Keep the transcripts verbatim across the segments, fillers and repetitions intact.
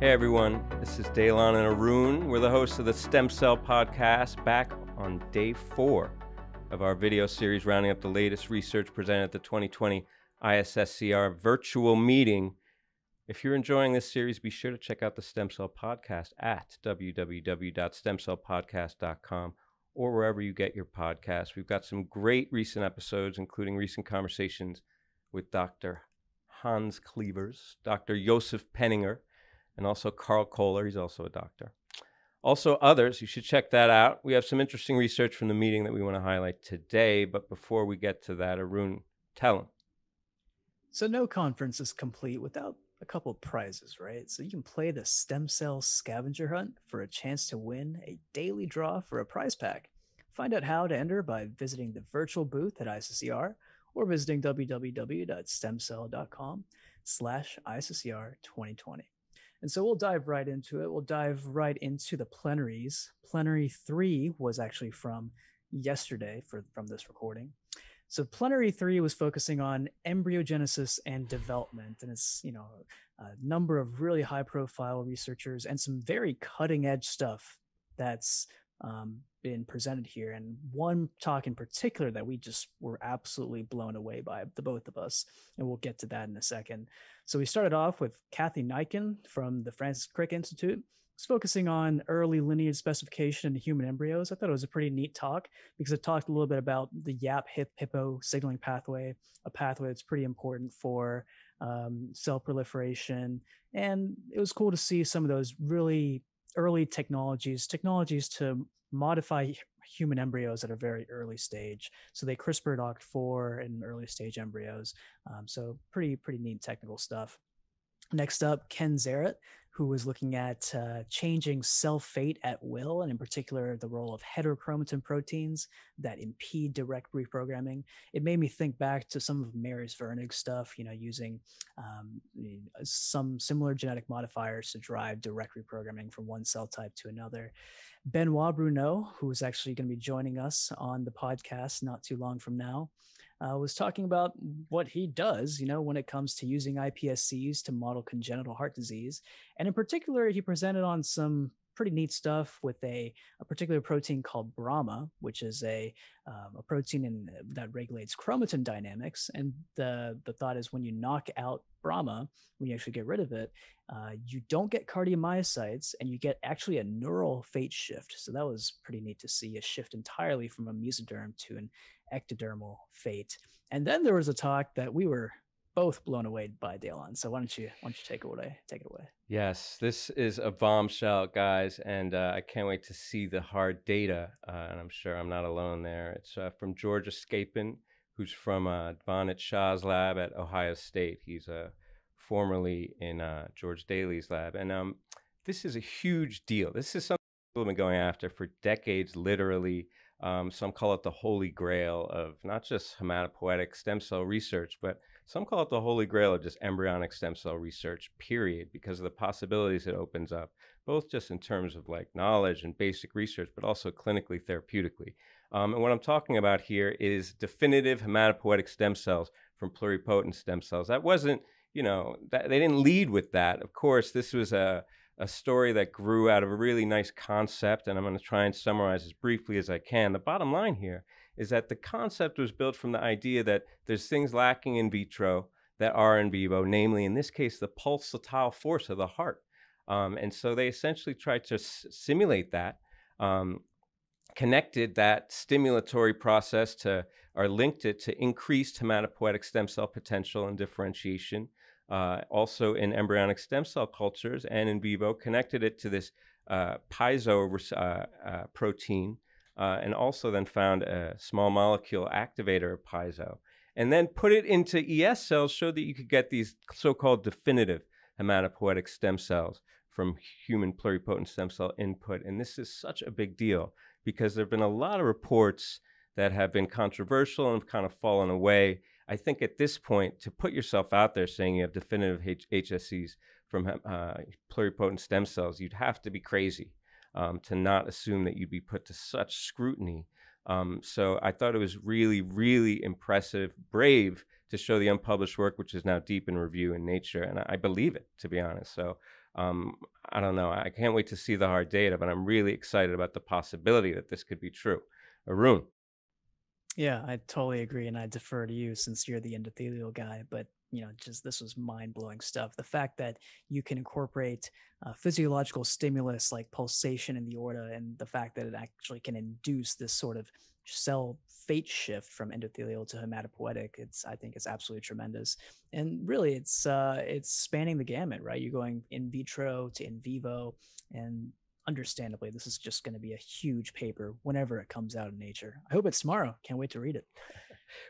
Hey everyone, this is Daylon and Arun. We're the hosts of the Stem Cell Podcast, back on day four of our video series, rounding up the latest research presented at the twenty twenty I S S C R virtual meeting. If you're enjoying this series, be sure to check out the Stem Cell Podcast at w w w dot stem cell podcast dot com or wherever you get your podcasts. We've got some great recent episodes, including recent conversations with Doctor Hans Clevers, Doctor Josef Penninger, and also Carl Kohler. He's also a doctor. Also others, you should check that out. We have some interesting research from the meeting that we want to highlight today, but before we get to that, Arun, tell them. So no conference is complete without a couple of prizes, right? So you can play the Stem Cell Scavenger Hunt for a chance to win a daily draw for a prize pack. Find out how to enter by visiting the virtual booth at I S S C R or visiting w w w dot stem cell dot com slash I S S C R twenty twenty. And so we'll dive right into it. We'll dive right into the plenaries. Plenary three was actually from yesterday for, from this recording. So plenary three was focusing on embryogenesis and development. And it's, you know, a number of really high profile researchers and some very cutting edge stuff that's um, been presented here. And one talk in particular that we just were absolutely blown away by, the both of us. And we'll get to that in a second. So we started off with Kathy Nijenhuis from the Francis Crick Institute. It's focusing on early lineage specification in human embryos. I thought it was a pretty neat talk because it talked a little bit about the YAP Hippo signaling pathway, a pathway that's pretty important for um, cell proliferation. And it was cool to see some of those really early technologies, technologies to modify human embryos at a very early stage. So they CRISPRed O C T four in early stage embryos. Um, so pretty, pretty neat technical stuff. Next up, Ken Zaret, who was looking at uh, changing cell fate at will, and in particular, the role of heterochromatin proteins that impede direct reprogramming. It made me think back to some of Mary Wernig's stuff, you know, using um, some similar genetic modifiers to drive direct reprogramming from one cell type to another. Benoit Bruneau, who is actually going to be joining us on the podcast not too long from now, Uh, was talking about what he does, you know, when it comes to using I P S Cs to model congenital heart disease. And in particular, he presented on some pretty neat stuff with a, a particular protein called Brahma, which is a, um, a protein in, that regulates chromatin dynamics. And the, the thought is when you knock out Brahma, when you actually get rid of it, uh, you don't get cardiomyocytes and you get actually a neural fate shift. So that was pretty neat to see, a shift entirely from a mesoderm to an ectodermal fate. And then there was a talk that we were both blown away by, Daylon. So why don't you why don't you take it away? Take it away. Yes, this is a bombshell, guys, and uh, I can't wait to see the hard data. Uh, and I'm sure I'm not alone there. It's uh, from George Escapin, who's from uh, Vonnet Shaw's lab at Ohio State. He's uh, formerly in uh, George Daley's lab, and um, this is a huge deal. This is something people have been going after for decades, literally. Um, some call it the holy grail of not just hematopoietic stem cell research, but some call it the holy grail of just embryonic stem cell research, period, because of the possibilities it opens up, both just in terms of like knowledge and basic research, but also clinically, therapeutically. Um, and what I'm talking about here is definitive hematopoietic stem cells from pluripotent stem cells. That wasn't, you know, that, they didn't lead with that. Of course, this was a a story that grew out of a really nice concept, and I'm going to try and summarize as briefly as I can. The bottom line here is that the concept was built from the idea that there's things lacking in vitro that are in vivo, namely, in this case, the pulsatile force of the heart. Um, and so they essentially tried to s simulate that, um, connected that stimulatory process to, or linked it to increased hematopoietic stem cell potential and differentiation. Uh, also in embryonic stem cell cultures and in vivo, connected it to this uh, piezo uh, uh, protein, uh, and also then found a small molecule activator of piezo, and then put it into E S cells, showed that you could get these so-called definitive hematopoietic stem cells from human pluripotent stem cell input. And this is such a big deal because there have been a lot of reports that have been controversial and have kind of fallen away. I think at this point, to put yourself out there saying you have definitive H S Cs from uh, pluripotent stem cells, you'd have to be crazy um, to not assume that you'd be put to such scrutiny. Um, so I thought it was really, really impressive, brave to show the unpublished work, which is now deep in review in Nature, and I believe it, to be honest. So um, I don't know, I can't wait to see the hard data, but I'm really excited about the possibility that this could be true. Arun. Yeah, I totally agree. And I defer to you since you're the endothelial guy, but you know, just this was mind-blowing stuff. The fact that you can incorporate uh, physiological stimulus like pulsation in the aorta, and the fact that it actually can induce this sort of cell fate shift from endothelial to hematopoietic, it's I think it's absolutely tremendous. And really, it's uh, it's spanning the gamut, right? You're going in vitro to in vivo, and understandably, this is just going to be a huge paper whenever it comes out in Nature. I hope it's tomorrow. Can't wait to read it.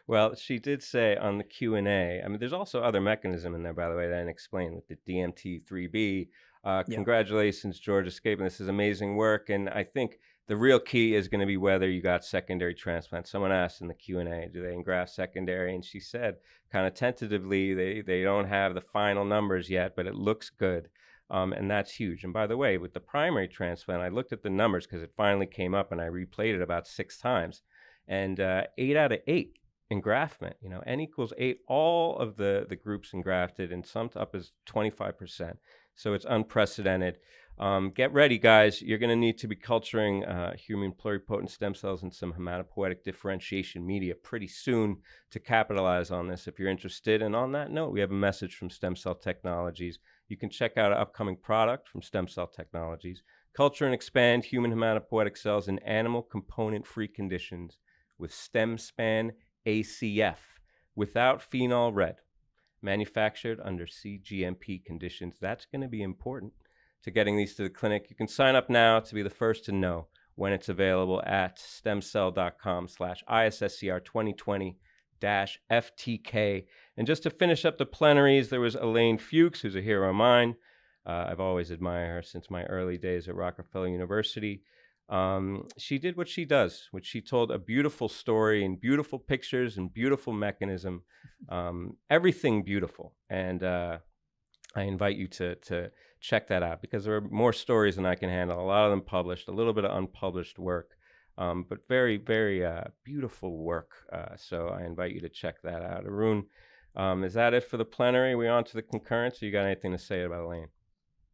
Well, she did say on the Q and A, I mean, there's also other mechanism in there, by the way, that I didn't explain with the D M T three B. Uh, yeah. Congratulations, George Escapin. This is amazing work. And I think the real key is going to be whether you got secondary transplants. Someone asked in the Q and A, do they engraft secondary? And she said kind of tentatively, they, they don't have the final numbers yet, but it looks good. Um, and that's huge. And by the way, with the primary transplant, I looked at the numbers because it finally came up and I replayed it about six times. And uh, eight out of eight engraftment, you know, N equals eight, all of the, the groups engrafted and summed up as twenty-five percent. So it's unprecedented. Um, get ready, guys. You're going to need to be culturing uh, human pluripotent stem cells and some hematopoietic differentiation media pretty soon to capitalize on this if you're interested. And on that note, we have a message from StemCell Technologies. You can check out an upcoming product from StemCell Technologies, culture and expand human hematopoietic cells in animal component-free conditions with StemSpan A C F without phenol red, manufactured under C G M P conditions. That's going to be important to getting these to the clinic. You can sign up now to be the first to know when it's available at stemcell dot com slash I S S C R twenty twenty dash F T K. And just to finish up the plenaries, there was Elaine Fuchs, who's a hero of mine. Uh, I've always admired her since my early days at Rockefeller University. Um, she did what she does, which she told a beautiful story and beautiful pictures and beautiful mechanism, um, everything beautiful. And uh, I invite you to, to check that out because there are more stories than I can handle. A lot of them published, a little bit of unpublished work. Um, but very, very uh, beautiful work. Uh, so I invite you to check that out. Arun, um, is that it for the plenary? Are we on to the concurrence? Or you got anything to say about Elaine?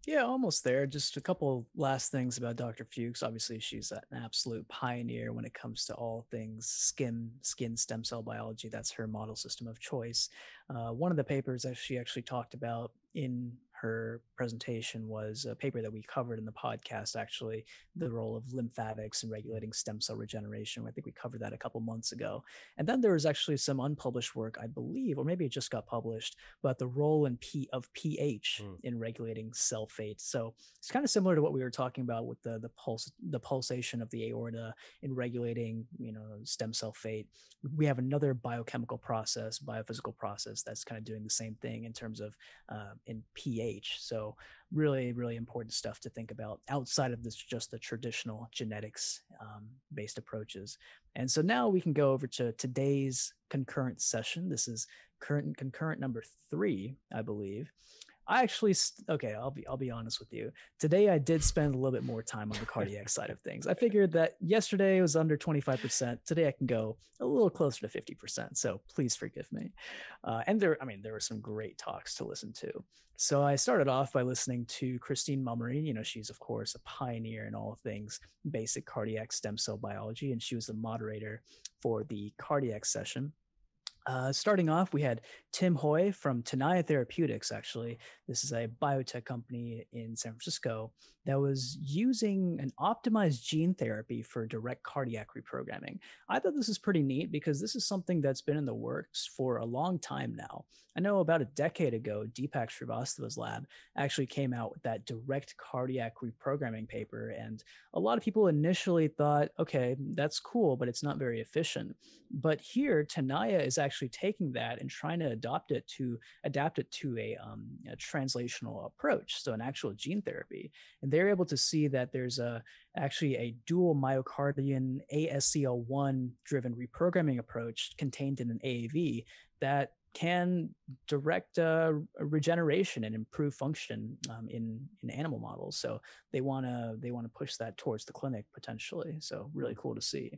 Yeah, almost there. Just a couple last things about Doctor Fuchs. Obviously, she's an absolute pioneer when it comes to all things skin, skin stem cell biology. That's her model system of choice. Uh, one of the papers that she actually talked about in her presentation was a paper that we covered in the podcast, actually, the role of lymphatics in regulating stem cell regeneration. I think we covered that a couple months ago. And then there was actually some unpublished work, I believe, or maybe it just got published, about the role in P of pH mm. in regulating cell fate. So it's kind of similar to what we were talking about with the the pulse, the pulsation of the aorta in regulating, you know, stem cell fate. We have another biochemical process, biophysical process that's kind of doing the same thing in terms of uh, in pH. So really, really important stuff to think about outside of this, just the traditional genetics um, based approaches. And so now we can go over to today's concurrent session. This is current concurrent number three, I believe. I actually, okay, I'll be, I'll be honest with you. Today, I did spend a little bit more time on the cardiac side of things. I figured that yesterday was under twenty-five percent. Today, I can go a little closer to fifty percent. So please forgive me. Uh, and there, I mean, there were some great talks to listen to. So I started off by listening to Christine Mummery. You know, she's, of course, a pioneer in all things basic cardiac stem cell biology. And she was the moderator for the cardiac session. Uh, starting off, we had Tim Hoy from Tenaya Therapeutics, actually. This is a biotech company in San Francisco that was using an optimized gene therapy for direct cardiac reprogramming. I thought this is pretty neat because this is something that's been in the works for a long time now. I know about a decade ago, Deepak Srivastava's lab actually came out with that direct cardiac reprogramming paper. And a lot of people initially thought, okay, that's cool, but it's not very efficient. But here, Tenaya is actually Actually taking that and trying to adopt it to adapt it to a, um, a translational approach, so an actual gene therapy, and they're able to see that there's a actually a dual myocardian A S C L one driven reprogramming approach contained in an A A V that can direct uh, regeneration and improve function um, in in animal models. So they wanna they wanna push that towards the clinic potentially. So really cool to see.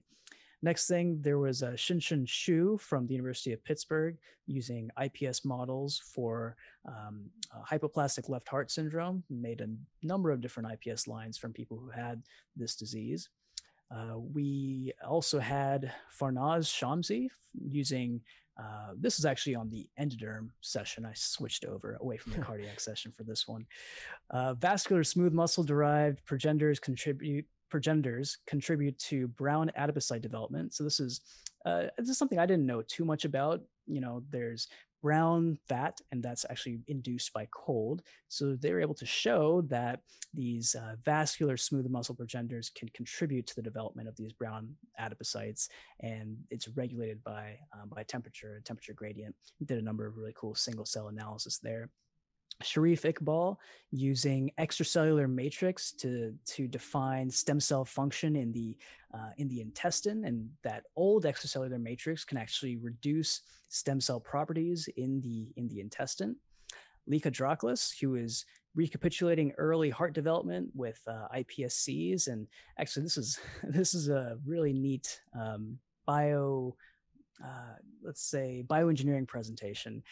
Next thing, there was a Shinshin Shu from the University of Pittsburgh using I P S models for um, uh, hypoplastic left heart syndrome, made a number of different I P S lines from people who had this disease. Uh, we also had Farnaz Shamsi using, uh, this is actually on the endoderm session. I switched over away from the cardiac session for this one. Uh, vascular smooth muscle derived progenitors contribute progenitors contribute to brown adipocyte development. So this is, uh, this is something I didn't know too much about. You know, there's brown fat, and that's actually induced by cold. So they were able to show that these uh, vascular smooth muscle progenitors can contribute to the development of these brown adipocytes, and it's regulated by, um, by temperature and temperature gradient. We did a number of really cool single cell analysis there. Sharif Iqbal using extracellular matrix to, to define stem cell function in the, uh, in the intestine, and that old extracellular matrix can actually reduce stem cell properties in the, in the intestine. Lika Draklis, who is recapitulating early heart development with uh, I P S Cs, and actually this is, this is a really neat um, bio, uh, let's say bioengineering presentation.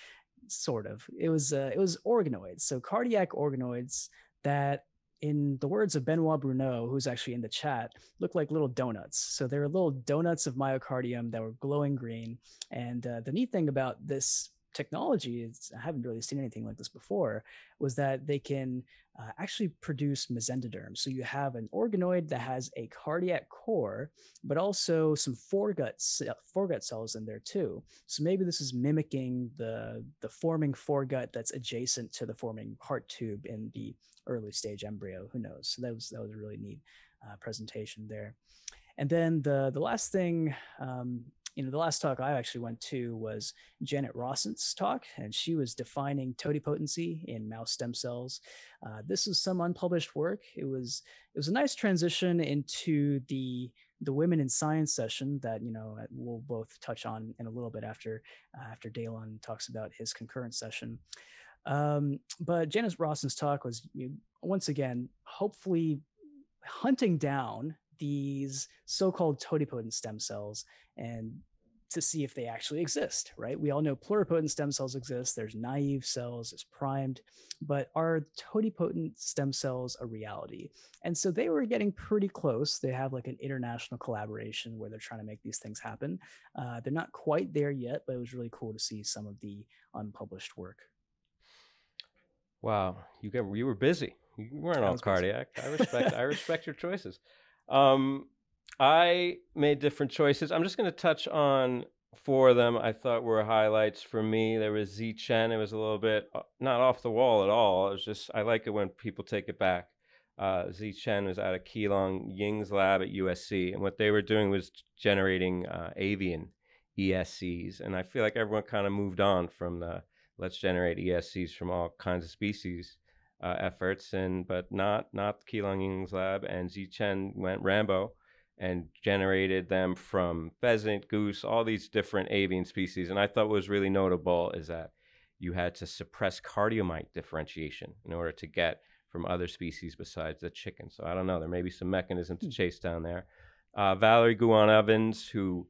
Sort of. It was uh, it was organoids, so cardiac organoids that, in the words of Benoit Bruneau, who's actually in the chat, looked like little donuts. So they were little donuts of myocardium that were glowing green. And uh, the neat thing about this technology is, I haven't really seen anything like this before, was that they can uh, actually produce mesendoderms. So you have an organoid that has a cardiac core, but also some foregut, foregut cells in there too. So maybe this is mimicking the, the forming foregut that's adjacent to the forming heart tube in the early stage embryo, who knows? So that was, that was a really neat uh, presentation there. And then the, the last thing, um, you know, the last talk I actually went to was Janet Rossent's talk, and she was defining totipotency in mouse stem cells. Uh, this is some unpublished work. It was it was a nice transition into the the Women in Science session that, you know, we'll both touch on in a little bit after uh, after Daylon talks about his concurrent session. Um, but Janet Rossent's talk was, you know, once again hopefully hunting down these so-called totipotent stem cells and to see if they actually exist, right? We all know pluripotent stem cells exist. There's naive cells, there's primed, but are totipotent stem cells a reality? And so they were getting pretty close. They have like an international collaboration where they're trying to make these things happen. Uh, they're not quite there yet, but it was really cool to see some of the unpublished work. Wow, you got you were busy. You weren't all cardiac. I respect I respect your choices. Um, I made different choices. I'm just going to touch on four of them I thought were highlights for me. There was Zi Chen. It was a little bit not off the wall at all. It was just, I like it when people take it back. Uh, Zi Chen was out of Keelung Ying's lab at U S C, and what they were doing was generating uh, avian E S Cs. And I feel like everyone kind of moved on from the let's generate E S Cs from all kinds of species Uh, efforts, and but not not Keelung Ying's lab, and Zi Chen went Rambo and generated them from pheasant, goose, all these different avian species. And I thought what was really notable is that you had to suppress cardiomyte differentiation in order to get from other species besides the chicken. So I don't know, there may be some mechanism to chase down there. Uh, Valerie Guan-Evans, who,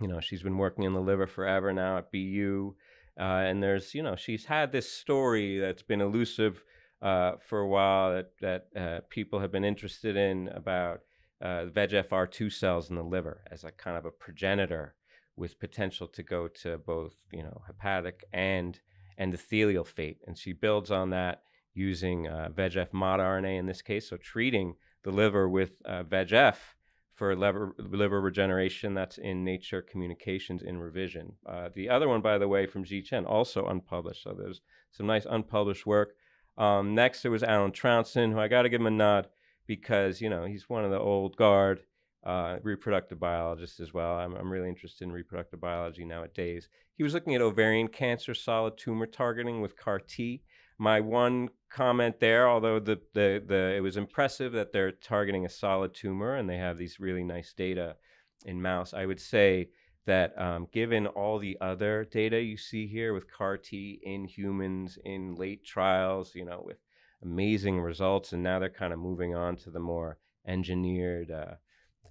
you know, she's been working in the liver forever now at B U, uh, and there's, you know, she's had this story that's been elusive Uh, for a while that, that uh, people have been interested in about uh, V E G F R two cells in the liver as a kind of a progenitor with potential to go to both, you know, hepatic and endothelial fate. And she builds on that using uh, V E G F mod R N A in this case, so treating the liver with uh, V E G F for liver, liver regeneration. That's in Nature Communications in revision. Uh, the other one, by the way, from Zi Chen, also unpublished. So there's some nice unpublished work. Um, next, there was Alan Troutson, who I got to give him a nod because, you know, he's one of the old guard uh, reproductive biologists as well. I'm, I'm really interested in reproductive biology nowadays. He was looking at ovarian cancer, solid tumor targeting with C A R T. My one comment there, although the, the, the, it was impressive that they're targeting a solid tumor and they have these really nice data in mouse, I would say that um, given all the other data you see here with C A R T in humans, in late trials, you know, with amazing results, and now they're kind of moving on to the more engineered uh,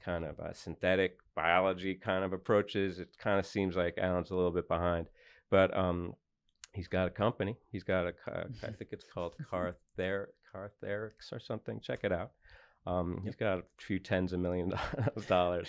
kind of uh, synthetic biology kind of approaches. It kind of seems like Alan's a little bit behind, but um, he's got a company. He's got a, I think it's called Carther, Cartherix or something. Check it out. Um, he's got a few tens of millions of dollars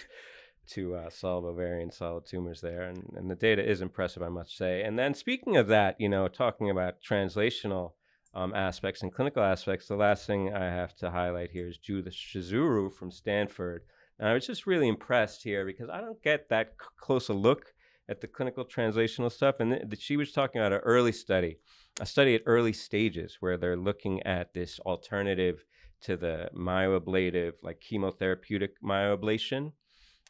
to uh, solve ovarian solid tumors there. And, and the data is impressive, I must say. And then speaking of that, you know, talking about translational um, aspects and clinical aspects, the last thing I have to highlight here is Judith Shizuru from Stanford. And I was just really impressed here because I don't get that close a look at the clinical translational stuff. And th th she was talking about an early study, a study at early stages where they're looking at this alternative to the myoablative, like chemotherapeutic myoablation,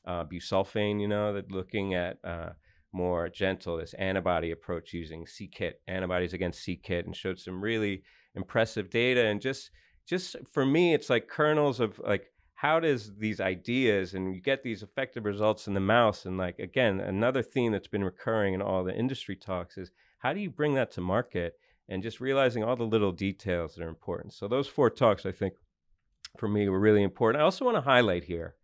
uh, busulfane, you know, that looking at uh, more gentle, this antibody approach using C-Kit, antibodies against C-Kit, and showed some really impressive data. And just, just for me, it's like kernels of like, how does these ideas, and you get these effective results in the mouse, and like, again, another theme that's been recurring in all the industry talks is, how do you bring that to market? And just realizing all the little details that are important. So those four talks, I think, for me, were really important. I also want to highlight here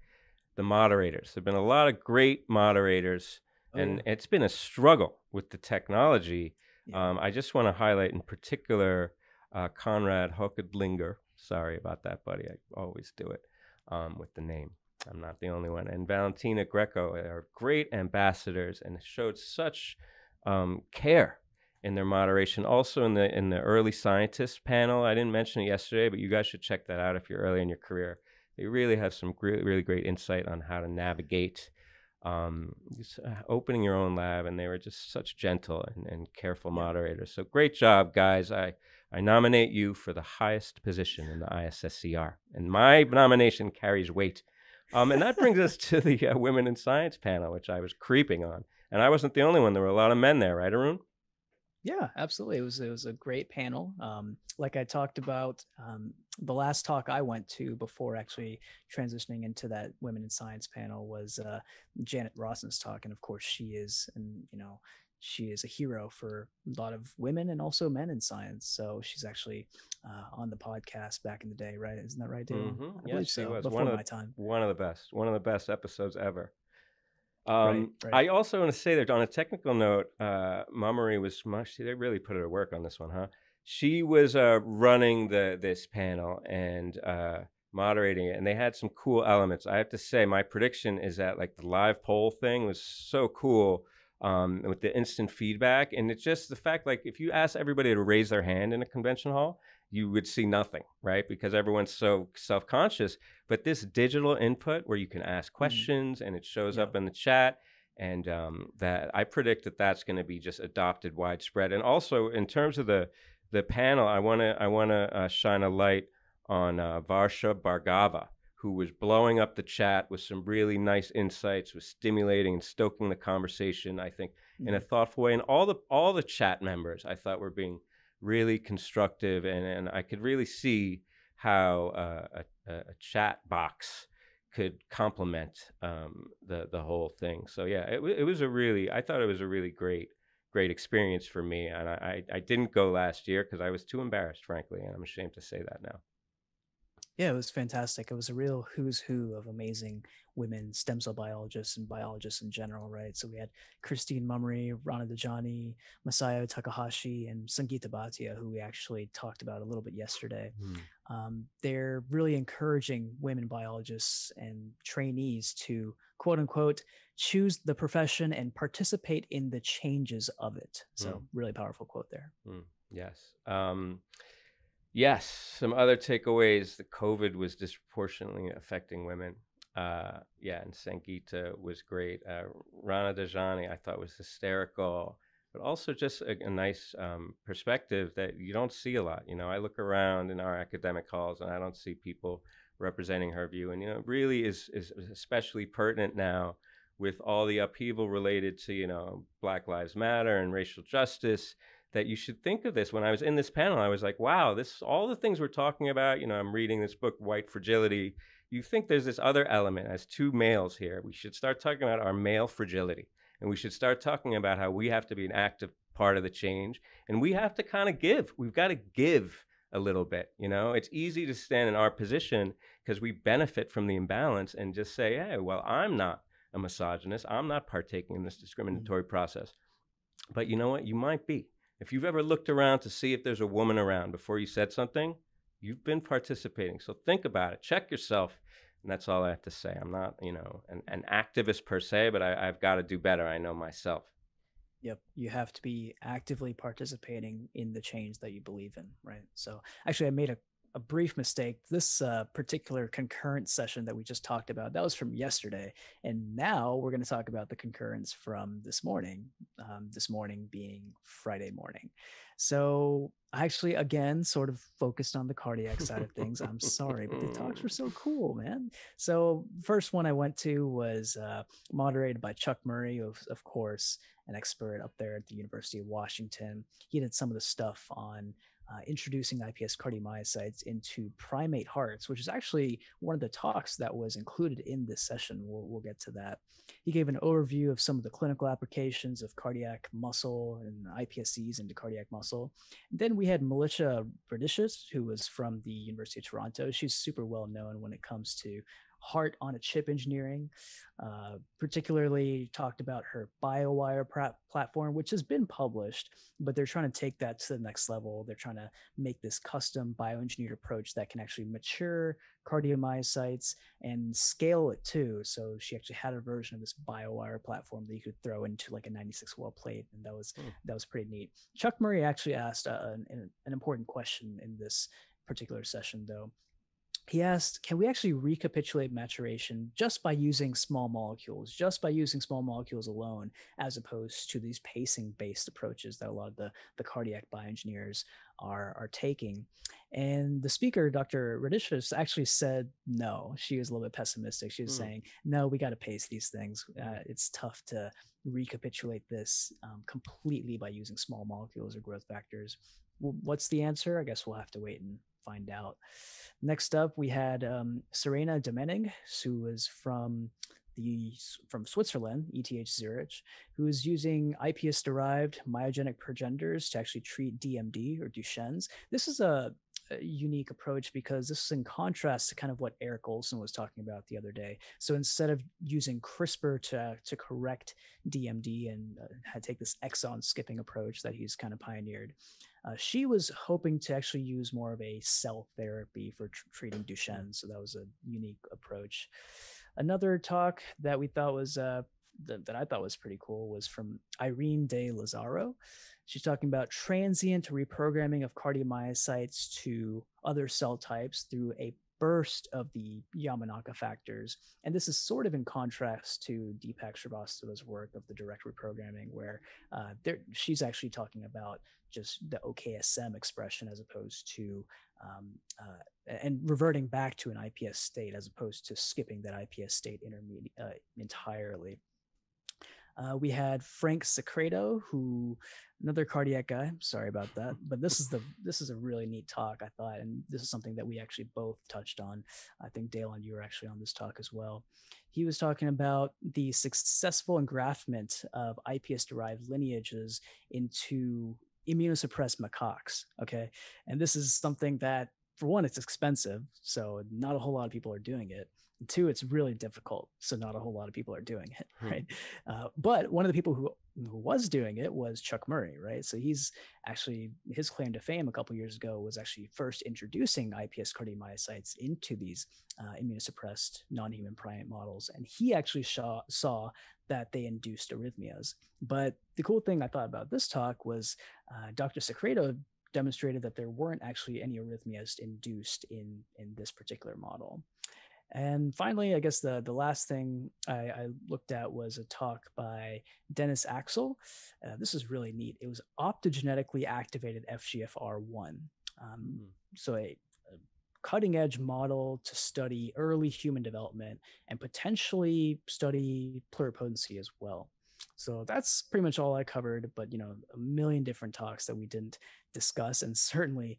the moderators. There have been a lot of great moderators, oh, and yeah. It's been a struggle with the technology. Yeah. Um, I just want to highlight in particular uh, Konrad Hochedlinger. Sorry about that, buddy. I always do it um, with the name. I'm not the only one. And Valentina Greco are great ambassadors and showed such um, care in their moderation. Also in the in the early scientists panel, I didn't mention it yesterday, but you guys should check that out if you're early in your career. They really have some really, really great insight on how to navigate um, just, uh, opening your own lab, and they were just such gentle and, and careful moderators. So great job, guys. I, I nominate you for the highest position in the I S S C R, and my nomination carries weight. Um, and that brings us to the uh, Women in Science panel, which I was creeping on. And I wasn't the only one. There were a lot of men there, right, Arun? Yeah, absolutely. It was it was a great panel. Um, like I talked about, um, the last talk I went to before actually transitioning into that Women in Science panel was uh, Janet Rossen's talk, and of course she is, and you know, she is a hero for a lot of women and also men in science. So she's actually uh, on the podcast back in the day, right? Isn't that right, David? Mm-hmm. Yeah, she so, was before one of my the, time. One of the best, one of the best episodes ever. Um, right, right. I also want to say that on a technical note, uh, Mummery was, she, they really put her to work on this one, huh? She was uh, running the this panel and uh, moderating it, and they had some cool elements. I have to say, my prediction is that like the live poll thing was so cool um, with the instant feedback, and it's just the fact like if you ask everybody to raise their hand in a convention hall, you would see nothing, right? Because everyone's so self-conscious. But this digital input where you can ask questions mm. and it shows yeah. up in the chat, and um, that I predict that that's going to be just adopted widespread. And also in terms of the the panel, I want to I want to uh, shine a light on uh, Varsha Bhargava, who was blowing up the chat with some really nice insights, was stimulating and stoking the conversation, I think, mm. in a thoughtful way. And all the all the chat members, I thought, were being really constructive, and, and I could really see how uh, a, a chat box could complement um, the, the whole thing. So yeah, it, it was a really, I thought it was a really great, great experience for me. And I, I didn't go last year because I was too embarrassed, frankly, and I'm ashamed to say that now. Yeah, it was fantastic. It was a real who's who of amazing women stem cell biologists and biologists in general, right? So we had Christine Mummery, Rana Dejani, Masayo Takahashi, and Sangeeta Bhatia, who we actually talked about a little bit yesterday. Mm. Um, they're really encouraging women biologists and trainees to, quote unquote, choose the profession and participate in the changes of it. So mm. really powerful quote there. Mm. Yes. Um, Yes, some other takeaways. The COVID was disproportionately affecting women. Uh, yeah, and Sangeeta was great. Uh, Rana Dejani, I thought, was hysterical, but also just a, a nice um, perspective that you don't see a lot. You know, I look around in our academic halls and I don't see people representing her view. And, you know, it really is, is especially pertinent now with all the upheaval related to, you know, Black Lives Matter and racial justice, that you should think of this. When I was in this panel, I was like, wow, this, all the things we're talking about, you know, I'm reading this book, White Fragility. You think there's this other element as two males here. We should start talking about our male fragility. And we should start talking about how we have to be an active part of the change. And we have to kind of give. We've got to give a little bit, you know? It's easy to stand in our position because we benefit from the imbalance and just say, hey, well, I'm not a misogynist. I'm not partaking in this discriminatory mm-hmm. process. But you know what? You might be. If you've ever looked around to see if there's a woman around before you said something, you've been participating. So think about it. Check yourself. And that's all I have to say. I'm not, you know, an, an activist per se, but I, I've got to do better. I know myself. Yep. You have to be actively participating in the change that you believe in, right? So actually, I made a, a brief mistake. This uh, particular concurrent session that we just talked about, that was from yesterday. And now we're going to talk about the concurrence from this morning, um, this morning being Friday morning. So actually, again, sort of focused on the cardiac side of things. I'm sorry, but the talks were so cool, man. So first one I went to was uh, moderated by Chuck Murray, of, of course, an expert up there at the University of Washington. He did some of the stuff on uh, introducing I P S cardiomyocytes into primate hearts, which is actually one of the talks that was included in this session. We'll, we'll get to that. He gave an overview of some of the clinical applications of cardiac muscle and I P S Cs into cardiac muscle. And then we had Militia Bernicious, who was from the University of Toronto. She's super well known when it comes to heart on a chip engineering, uh, particularly talked about her BioWire pr- platform, which has been published, but they're trying to take that to the next level. They're trying to make this custom bioengineered approach that can actually mature cardiomyocytes and scale it too. So she actually had a version of this BioWire platform that you could throw into like a ninety-six well plate. And that was, mm. that was pretty neat. Chuck Murray actually asked uh, an, an important question in this particular session though. He asked, can we actually recapitulate maturation just by using small molecules, just by using small molecules alone, as opposed to these pacing-based approaches that a lot of the, the cardiac bioengineers are, are taking? And the speaker, Doctor Radishus, actually said no. She was a little bit pessimistic. She was mm. saying, no, we got to pace these things. Uh, it's tough to recapitulate this um, completely by using small molecules or growth factors. Well, what's the answer? I guess we'll have to wait and find out. Next up, we had um, Serena Domenig, who was from the from Switzerland, E T H Zurich, who is using I P S-derived myogenic progenitors to actually treat D M D or Duchenne's. This is a, a unique approach because this is in contrast to kind of what Eric Olson was talking about the other day. So instead of using CRISPR to to correct D M D and uh, take this exon skipping approach that he's kind of pioneered, Uh, she was hoping to actually use more of a cell therapy for tr- treating Duchenne. So that was a unique approach. Another talk that we thought was, uh, th- that I thought was pretty cool was from Irene De Lazaro. She's talking about transient reprogramming of cardiomyocytes to other cell types through a burst of the Yamanaka factors. And this is sort of in contrast to Deepak Shrivastava's work of the direct reprogramming, where uh, there, she's actually talking about just the O K S M expression as opposed to, um, uh, and reverting back to an I P S state as opposed to skipping that I P S state intermediate uh, entirely. Uh, we had Frank Secreto, who another cardiac guy. Sorry about that, but this is the this is a really neat talk, I thought, and this is something that we actually both touched on. I think Daylon, you were actually on this talk as well. He was talking about the successful engraftment of I P S-derived lineages into immunosuppressed macaques. Okay, and this is something that, for one, it's expensive, so not a whole lot of people are doing it. Two, it's really difficult, so not a whole lot of people are doing it, right? Hmm. Uh, but one of the people who, who was doing it was Chuck Murray, right? So he's actually, his claim to fame a couple of years ago was actually first introducing I P S cardiomyocytes into these uh, immunosuppressed non-human primate models. And he actually saw, saw that they induced arrhythmias. But the cool thing I thought about this talk was uh, Doctor Secreto demonstrated that there weren't actually any arrhythmias induced in, in this particular model. And finally, I guess the, the last thing I, I looked at was a talk by Dennis Axel. Uh, this is really neat. It was optogenetically activated F G F R one. Um, mm. So a, a cutting edge model to study early human development and potentially study pluripotency as well. So that's pretty much all I covered, but you know, a million different talks that we didn't discuss, and certainly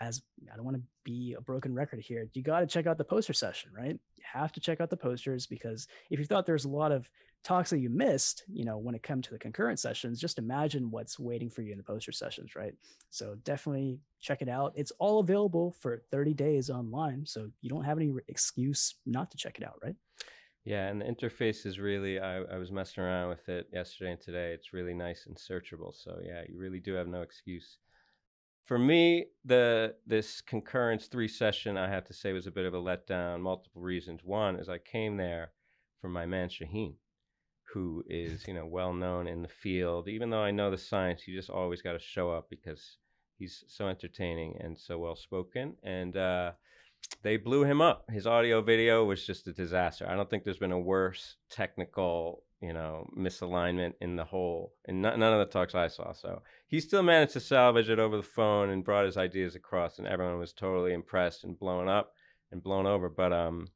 as I don't want to be a broken record here, you got to check out the poster session, right? You have to check out the posters, because if you thought there's a lot of talks that you missed, you know, when it comes to the concurrent sessions, just imagine what's waiting for you in the poster sessions, right? So definitely check it out. It's all available for thirty days online, so you don't have any excuse not to check it out, right? Yeah, and the interface is really, I, I was messing around with it yesterday and today. It's really nice and searchable. So yeah, you really do have no excuse. For me, the this concurrence three session, I have to say, was a bit of a letdown, multiple reasons. One is I came there from my man Shaheen, who is, you know, well known in the field. Even though I know the science, you just always got to show up because he's so entertaining and so well spoken. And uh, they blew him up. His audio video was just a disaster. I don't think there's been a worse technical, you know, misalignment in the whole, and none of the talks I saw. So he still managed to salvage it over the phone and brought his ideas across, and everyone was totally impressed and blown up and blown over. But um,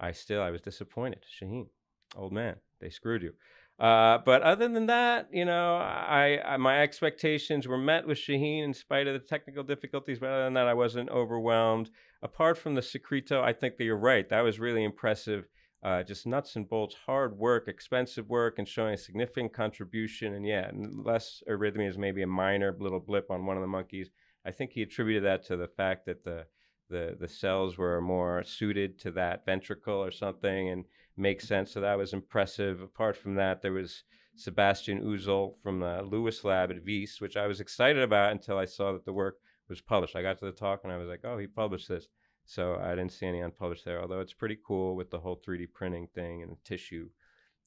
I still, I was disappointed. Shaheen, old man, they screwed you. Uh, but other than that, you know, I, I my expectations were met with Shaheen in spite of the technical difficulties. But other than that, I wasn't overwhelmed. Apart from the Secreto, I think that you're right. That was really impressive. Uh, just nuts and bolts, hard work, expensive work, and showing a significant contribution. And yeah, less arrhythmia is maybe a minor little blip on one of the monkeys. I think he attributed that to the fact that the the, the cells were more suited to that ventricle or something, and makes sense. So that was impressive. Apart from that, there was Sebastian Uzel from the Lewis lab at Wies, which I was excited about until I saw that the work was published. I got to the talk and I was like, oh, he published this. So I didn't see any unpublished there, although it's pretty cool with the whole three D printing thing and the tissue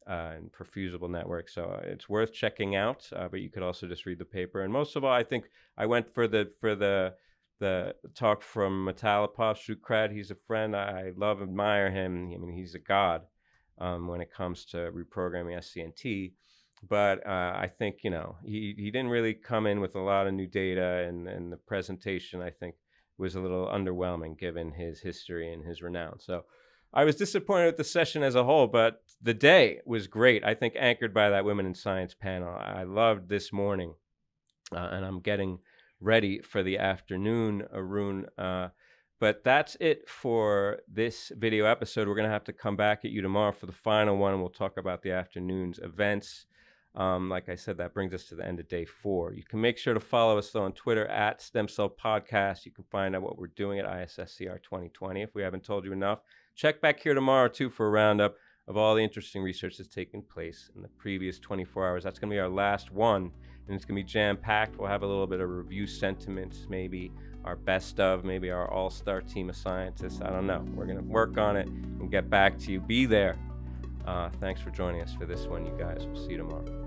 uh, and perfusible network. So it's worth checking out, uh, but you could also just read the paper. And most of all, I think I went for the for the the talk from Metalopov, Shukrat. He's a friend. I love, admire him. I mean, he's a god um, when it comes to reprogramming S C N T. But uh, I think, you know, he, he didn't really come in with a lot of new data, and, and the presentation, I think, was a little underwhelming given his history and his renown. So I was disappointed with the session as a whole, but the day was great. I think anchored by that Women in Science panel. I loved this morning, uh, and I'm getting ready for the afternoon, Arun. Uh, but that's it for this video episode. We're going to have to come back at you tomorrow for the final one, and we'll talk about the afternoon's events. Um, like I said, that brings us to the end of day four. You can make sure to follow us, though, on Twitter at Stem Cell Podcast. You can find out what we're doing at I S S C R twenty twenty if we haven't told you enough. Check back here tomorrow, too, for a roundup of all the interesting research that's taken place in the previous twenty-four hours. That's going to be our last one, and it's going to be jam-packed. We'll have a little bit of review sentiments, maybe our best of, maybe our all-star team of scientists. I don't know. We're going to work on it and get back to you. Be there. Uh, thanks for joining us for this one, you guys. We'll see you tomorrow.